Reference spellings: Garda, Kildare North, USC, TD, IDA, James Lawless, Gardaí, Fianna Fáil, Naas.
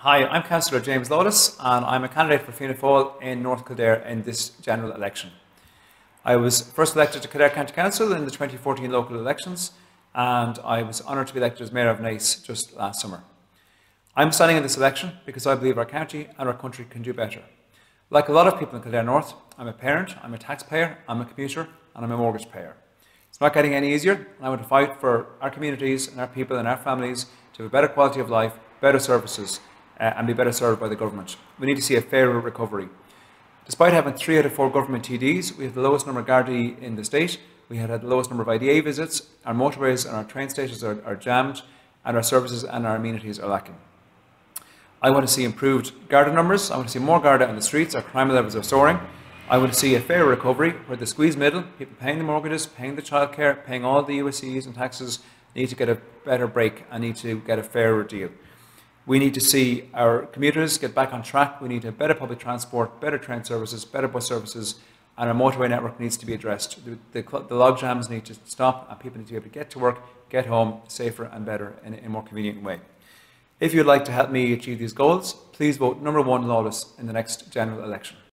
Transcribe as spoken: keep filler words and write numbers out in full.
Hi, I'm Councillor James Lawless and I'm a candidate for Fianna Fáil in North Kildare in this general election. I was first elected to Kildare County Council in the twenty fourteen local elections and I was honoured to be elected as Mayor of Naas just last summer. I'm standing in this election because I believe our county and our country can do better. Like a lot of people in Kildare North, I'm a parent, I'm a taxpayer, I'm a commuter and I'm a mortgage payer. It's not getting any easier and I want to fight for our communities and our people and our families to have a better quality of life, better services, Uh, and be better served by the government. We need to see a fairer recovery. Despite having three out of four government T Ds, we have the lowest number of Gardaí in the state, we had, had the lowest number of I D A visits, our motorways and our train stations are, are jammed, and our services and our amenities are lacking. I want to see improved Garda numbers, I want to see more Garda on the streets, our crime levels are soaring. I want to see a fairer recovery where the squeezed middle, people paying the mortgages, paying the childcare, paying all the U S Cs and taxes, need to get a better break and need to get a fairer deal. We need to see our commuters get back on track. We need to have better public transport, better train services, better bus services, and our motorway network needs to be addressed. The, the, the log jams need to stop, and people need to be able to get to work, get home safer and better in, in a more convenient way. If you'd like to help me achieve these goals, please vote number one Lawless in the next general election.